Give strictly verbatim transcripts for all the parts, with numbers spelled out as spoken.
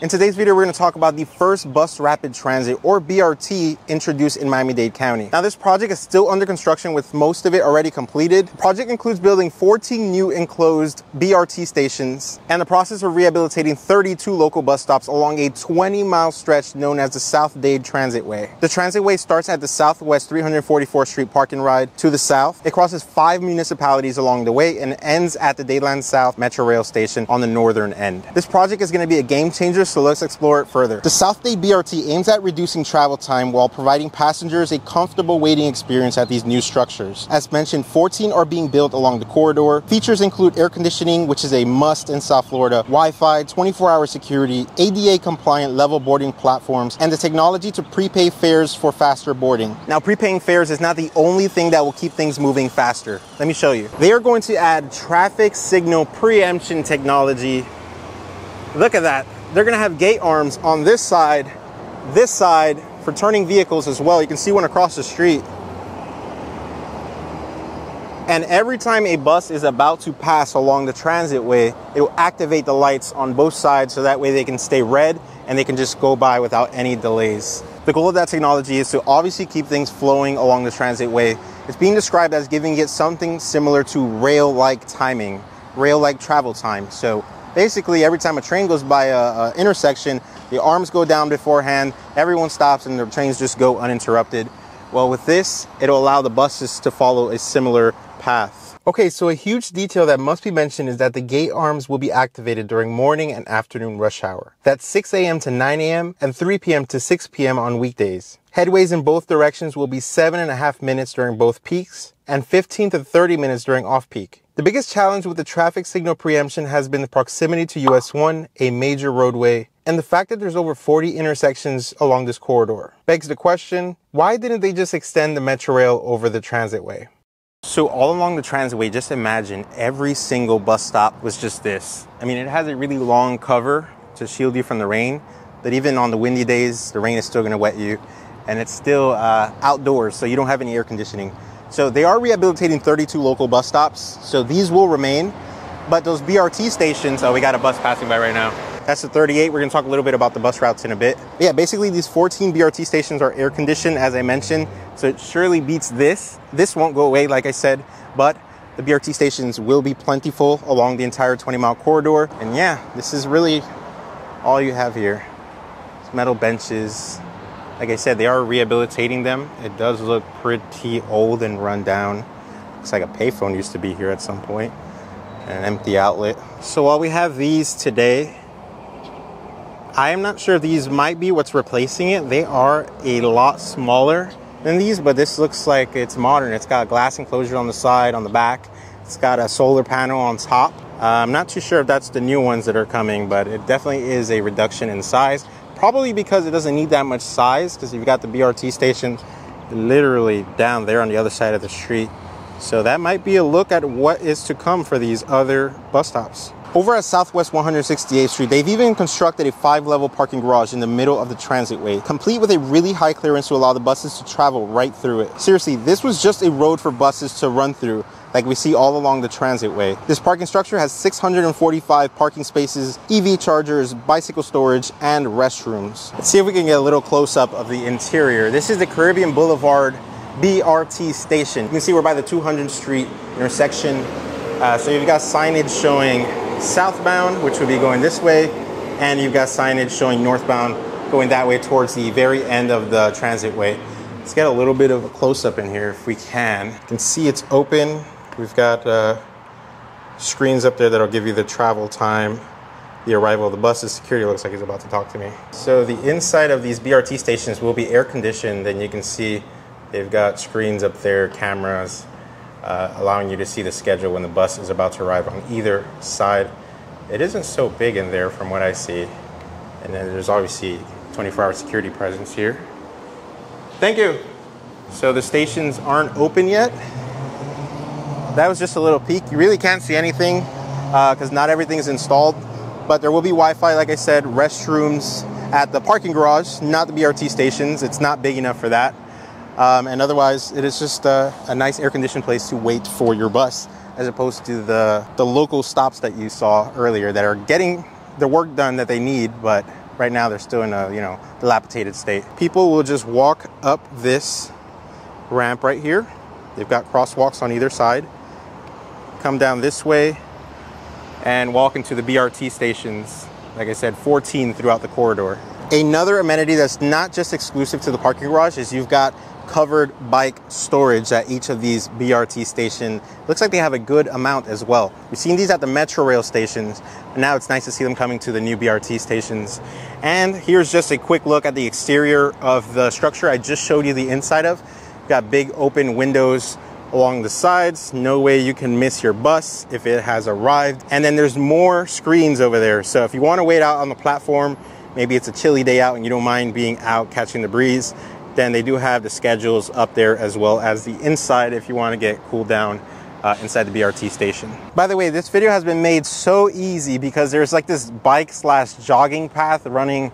In today's video, we're going to talk about the first bus rapid transit, or B R T, introduced in Miami-Dade County. Now, this project is still under construction, with most of it already completed. The project includes building fourteen new enclosed B R T stations and the process of rehabilitating thirty-two local bus stops along a twenty mile stretch known as the South Dade Transitway. The transitway starts at the Southwest three hundred forty-fourth Street Park and Ride to the south. It crosses five municipalities along the way and ends at the Dadeland South Metrorail station on the northern end. This project is going to be a game changer, so let's explore it further. The South Dade B R T aims at reducing travel time while providing passengers a comfortable waiting experience at these new structures. As mentioned, fourteen are being built along the corridor. Features include air conditioning, which is a must in South Florida, Wi-Fi, twenty-four hour security, A D A compliant level boarding platforms, and the technology to prepay fares for faster boarding. Now, prepaying fares is not the only thing that will keep things moving faster. Let me show you. They are going to add traffic signal preemption technology. Look at that. They're going to have gate arms on this side, this side, for turning vehicles as well. You can see one across the street. And every time a bus is about to pass along the transitway, it will activate the lights on both sides, so that way they can stay red and they can just go by without any delays. The goal of that technology is to obviously keep things flowing along the transitway. It's being described as giving it something similar to rail-like timing, rail-like travel time. So basically, every time a train goes by an intersection, the arms go down beforehand, everyone stops, and the trains just go uninterrupted. Well, with this, it'll allow the buses to follow a similar path. Okay, so a huge detail that must be mentioned is that the gate arms will be activated during morning and afternoon rush hour. That's six A M to nine A M and three P M to six P M on weekdays. Headways in both directions will be seven and a half minutes during both peaks and fifteen to thirty minutes during off-peak. The biggest challenge with the traffic signal preemption has been the proximity to U S one, a major roadway, and the fact that there's over forty intersections along this corridor. Begs the question, why didn't they just extend the Metrorail over the transitway? So all along the transitway, just imagine every single bus stop was just this. I mean, it has a really long cover to shield you from the rain, but even on the windy days, the rain is still gonna wet you, and it's still uh, outdoors, so you don't have any air conditioning. So they are rehabilitating thirty-two local bus stops, so these will remain, but those B R T stations, oh, we got a bus passing by right now. That's the thirty-eight. We're gonna talk a little bit about the bus routes in a bit. But yeah, basically these fourteen B R T stations are air conditioned, as I mentioned, so it surely beats this. This won't go away, like I said, but the B R T stations will be plentiful along the entire twenty mile corridor. And yeah, this is really all you have here. It's metal benches. Like I said, they are rehabilitating them. It does look pretty old and run down. Looks like a payphone used to be here at some point, and an empty outlet. So while we have these today, I am not sure, these might be what's replacing it. They are a lot smaller than these, but this looks like it's modern. It's got a glass enclosure on the side, on the back. It's got a solar panel on top. Uh, I'm not too sure if that's the new ones that are coming, but it definitely is a reduction in size. Probably because it doesn't need that much size, because you've got the B R T station literally down there on the other side of the street. So that might be a look at what is to come for these other bus stops. Over at Southwest one hundred sixty-eighth Street, they've even constructed a five level parking garage in the middle of the transitway, complete with a really high clearance to allow the buses to travel right through it. Seriously, this was just a road for buses to run through, like we see all along the transitway. This parking structure has six hundred forty-five parking spaces, E V chargers, bicycle storage, and restrooms. Let's see if we can get a little close-up of the interior. This is the Caribbean Boulevard B R T station. You can see we're by the two hundredth Street intersection. Uh, so you've got signage showing southbound, which would be going this way, and you've got signage showing northbound, going that way towards the very end of the transitway. Let's get a little bit of a close-up in here if we can. You can see it's open. We've got uh, screens up there that'll give you the travel time, the arrival of the buses. Security looks like he's about to talk to me. So the inside of these B R T stations will be air conditioned, and you can see they've got screens up there, cameras, uh, allowing you to see the schedule when the bus is about to arrive on either side. It isn't so big in there from what I see. And then there's obviously twenty-four hour security presence here. Thank you. So the stations aren't open yet. That was just a little peek. You really can't see anything because uh, not everything's installed, but there will be Wi-Fi, like I said, restrooms at the parking garage, not the B R T stations. It's not big enough for that. Um, and otherwise, it is just uh, a nice air-conditioned place to wait for your bus, as opposed to the, the local stops that you saw earlier that are getting the work done that they need, but Right now they're still in a, you know, dilapidated state. People will just walk up this ramp right here. They've got crosswalks on either side. Come down this way and walk into the B R T stations. Like I said, fourteen throughout the corridor. Another amenity that's not just exclusive to the parking garage is you've got covered bike storage at each of these B R T stations. Looks like they have a good amount as well. We've seen these at the Metrorail stations, and now it's nice to see them coming to the new B R T stations. And here's just a quick look at the exterior of the structure I just showed you the inside of. We've got big open windows along the sides. No way you can miss your bus if it has arrived. And then there's more screens over there. So if you want to wait out on the platform, maybe it's a chilly day out and you don't mind being out catching the breeze, then they do have the schedules up there as well as the inside if you want to get cooled down uh, inside the B R T station. By the way, this video has been made so easy because there's like this bike slash jogging path running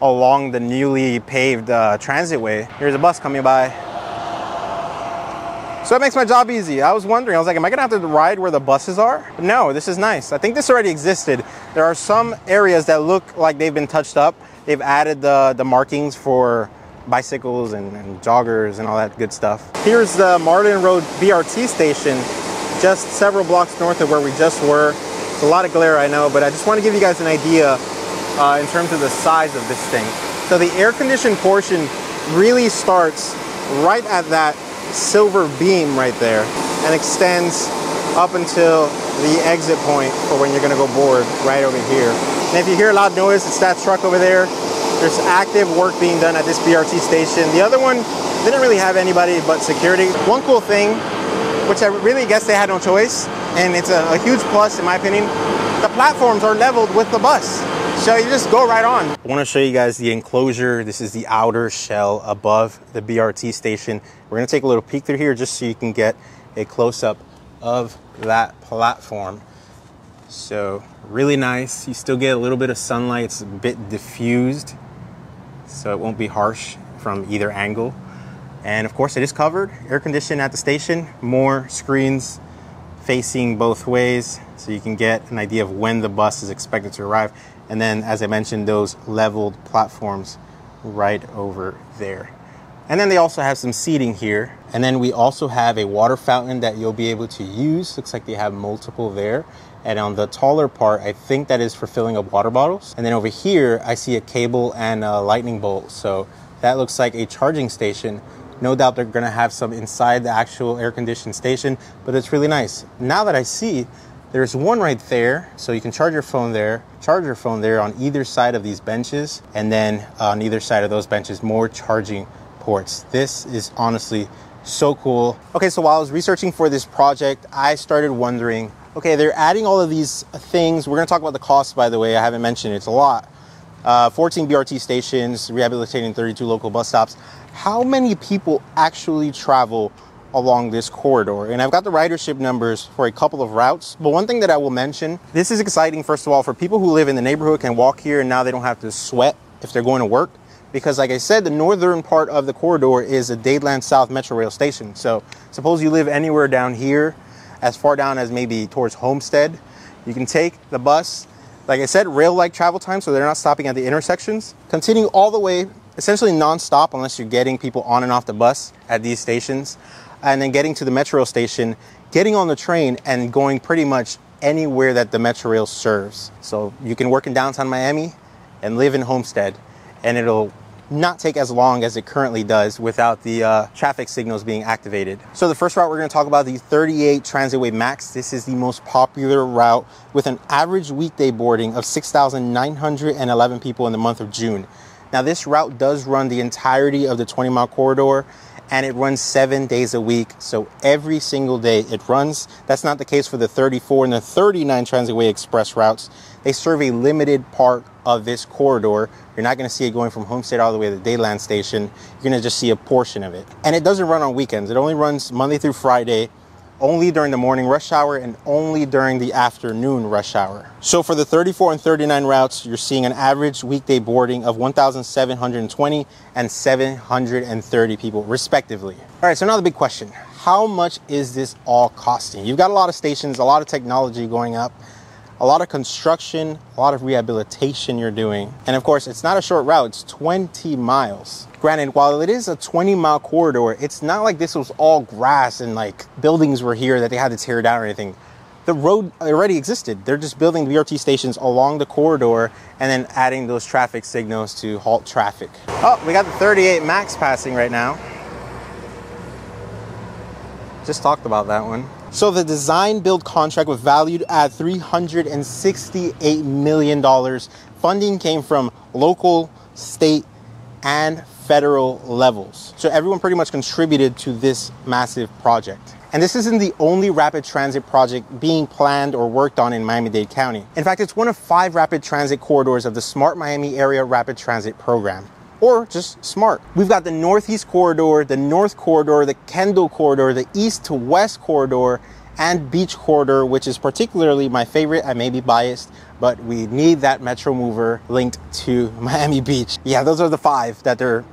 along the newly paved uh, transitway. Here's a bus coming by. So it makes my job easy. I was wondering, I was like, am I gonna have to ride where the buses are? No, this is nice. I think this already existed. There are some areas that look like they've been touched up. They've added the, the markings for bicycles and, and joggers and all that good stuff. Here's the Martin Road B R T station, just several blocks north of where we just were. It's a lot of glare, I know, but I just want to give you guys an idea uh, in terms of the size of this thing. So the air-conditioned portion really starts right at that silver beam right there and extends up until the exit point for when you're going to go board right over here. And if you hear a loud noise, it's that truck over there. There's active work being done at this B R T station. The other one didn't really have anybody but security. One cool thing, which I really guess they had no choice, and it's a, a huge plus in my opinion, the platforms are leveled with the bus. So you just go right on. I want to show you guys the enclosure. This is the outer shell above the B R T station. We're going to take a little peek through here just so you can get a close-up of that platform. So really nice. You still get a little bit of sunlight. It's a bit diffused, so it won't be harsh from either angle. And of course it is covered, air conditioned at the station, more screens facing both ways so you can get an idea of when the bus is expected to arrive. And then, as I mentioned, those leveled platforms right over there. And then they also have some seating here. And then we also have a water fountain that you'll be able to use. Looks like they have multiple there. And on the taller part, I think that is for filling up water bottles. And then over here, I see a cable and a lightning bolt. So that looks like a charging station. No doubt they're gonna have some inside the actual air-conditioned station, but it's really nice. Now that I see, there's one right there. So you can charge your phone there, charge your phone there on either side of these benches. And then on either side of those benches, more charging ports. This is honestly so cool. Okay, so while I was researching for this project, I started wondering, okay, they're adding all of these things. We're gonna talk about the cost, by the way. I haven't mentioned it. It's a lot. Uh, fourteen B R T stations, rehabilitating thirty-two local bus stops. How many people actually travel along this corridor? And I've got the ridership numbers for a couple of routes. But one thing that I will mention, this is exciting, first of all, for people who live in the neighborhood can walk here and now they don't have to sweat if they're going to work. Because like I said, the northern part of the corridor is a Dadeland South Metrorail station. So suppose you live anywhere down here, as far down as maybe towards Homestead, you can take the bus. Like I said, rail-like travel time, so they're not stopping at the intersections. Continue all the way, essentially non-stop, unless you're getting people on and off the bus at these stations. And then getting to the Metrorail station, getting on the train, and going pretty much anywhere that the Metrorail serves. So you can work in downtown Miami and live in Homestead, and it'll not take as long as it currently does without the uh, traffic signals being activated. So the first route we're going to talk about, the thirty-eight Transitway Max. This is the most popular route with an average weekday boarding of six thousand nine hundred eleven people in the month of June. Now this route does run the entirety of the twenty mile corridor and it runs seven days a week. So every single day it runs. That's not the case for the thirty-four and the thirty-nine Transitway Express routes. They serve a limited part of this corridor. You're not going to see it going from Homestead all the way to the Dadeland station. You're going to just see a portion of it. And it doesn't run on weekends. It only runs Monday through Friday, only during the morning rush hour and only during the afternoon rush hour. So for the thirty-four and thirty-nine routes, you're seeing an average weekday boarding of one thousand seven hundred twenty and seven hundred thirty people respectively. All right, so now the big question, how much is this all costing? You've got a lot of stations, a lot of technology going up. a lot of construction, a lot of rehabilitation you're doing. And of course, it's not a short route, it's twenty miles. Granted, while it is a twenty mile corridor, it's not like this was all grass and like buildings were here that they had to tear down or anything. The road already existed. They're just building B R T stations along the corridor and then adding those traffic signals to halt traffic. Oh, we got the thirty-eight max passing right now. Just talked about that one. So the design build contract was valued at three hundred sixty-eight million dollars. Funding came from local, state, and federal levels. So everyone pretty much contributed to this massive project. And this isn't the only rapid transit project being planned or worked on in Miami-Dade County. In fact, it's one of five rapid transit corridors of the Smart Miami Area Rapid Transit Program, or just SMART. We've got the Northeast Corridor, the North Corridor, the Kendall Corridor, the East to West Corridor, and Beach Corridor, which is particularly my favorite. I may be biased, but we need that Metro Mover linked to Miami Beach. Yeah, those are the five that they're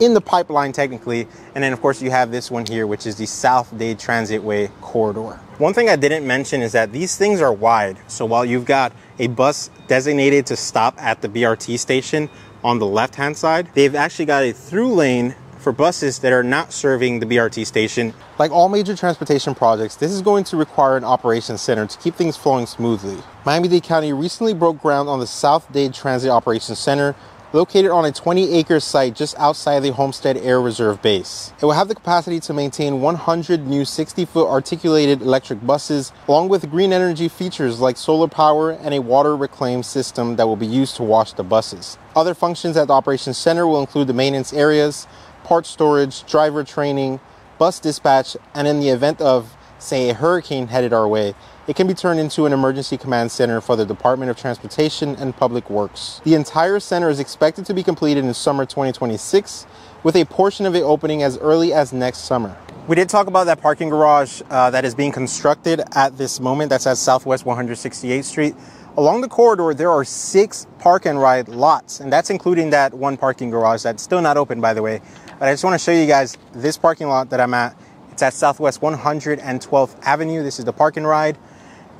in the pipeline technically. And then of course you have this one here, which is the South Dade Transitway corridor. One thing I didn't mention is that these things are wide. So while you've got a bus designated to stop at the B R T station on the left-hand side, they've actually got a through lane for buses that are not serving the B R T station. Like all major transportation projects, this is going to require an operations center to keep things flowing smoothly. Miami-Dade County recently broke ground on the South Dade Transit Operations Center, located on a twenty acre site just outside the Homestead Air Reserve base. It will have the capacity to maintain one hundred new sixty foot articulated electric buses, along with green energy features like solar power and a water reclaim system that will be used to wash the buses. Other functions at the operations center will include the maintenance areas, part storage, driver training, bus dispatch, and in the event of, say, a hurricane headed our way, it can be turned into an emergency command center for the Department of Transportation and Public Works. The entire center is expected to be completed in summer twenty twenty-six, with a portion of it opening as early as next summer. We did talk about that parking garage uh, that is being constructed at this moment. That's at Southwest one hundred sixty-eighth street. Along the corridor, there are six park and ride lots, and that's including that one parking garage that's still not open, by the way. But I just want to show you guys this parking lot that I'm at. It's at Southwest one hundred twelfth avenue. This is the park and ride.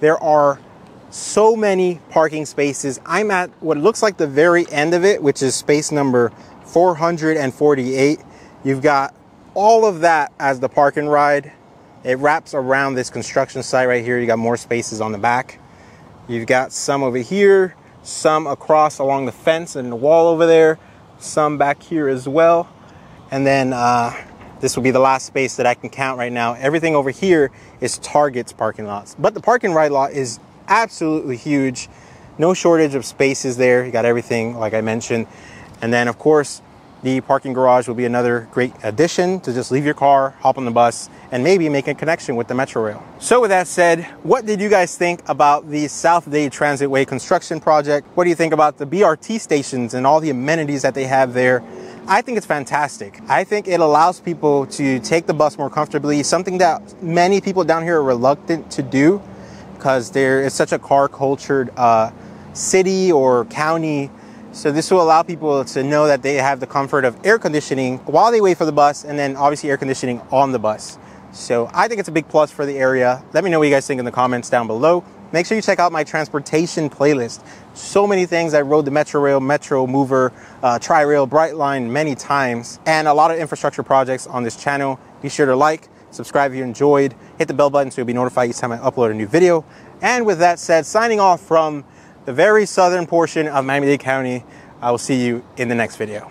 There are so many parking spaces. I'm at what looks like the very end of it, which is space number four hundred forty-eight. You've got all of that as the park and ride. It wraps around this construction site right here. You got more spaces on the back. You've got some over here, some across along the fence and the wall over there, some back here as well. And then uh, this will be the last space that I can count right now. Everything over here is Target's parking lots. But the park and ride lot is absolutely huge. No shortage of spaces there. You got everything, like I mentioned. And then, of course, the parking garage will be another great addition to just leave your car, hop on the bus, and maybe make a connection with the Metrorail. So with that said, what did you guys think about the South Dade Transitway construction project? What do you think about the B R T stations and all the amenities that they have there? I think it's fantastic. I think it allows people to take the bus more comfortably, something that many people down here are reluctant to do because there is such a car-cultured uh, city or county. So this will allow people to know that they have the comfort of air conditioning while they wait for the bus, and then obviously air conditioning on the bus. So I think it's a big plus for the area. Let me know what you guys think in the comments down below. Make sure you check out my transportation playlist. So many things. I rode the Metrorail, Metro Mover, uh, Tri-Rail, Brightline many times, and a lot of infrastructure projects on this channel. Be sure to like, subscribe if you enjoyed, hit the bell button so you'll be notified each time I upload a new video. And with that said, signing off from the very southern portion of Miami-Dade County, I will see you in the next video.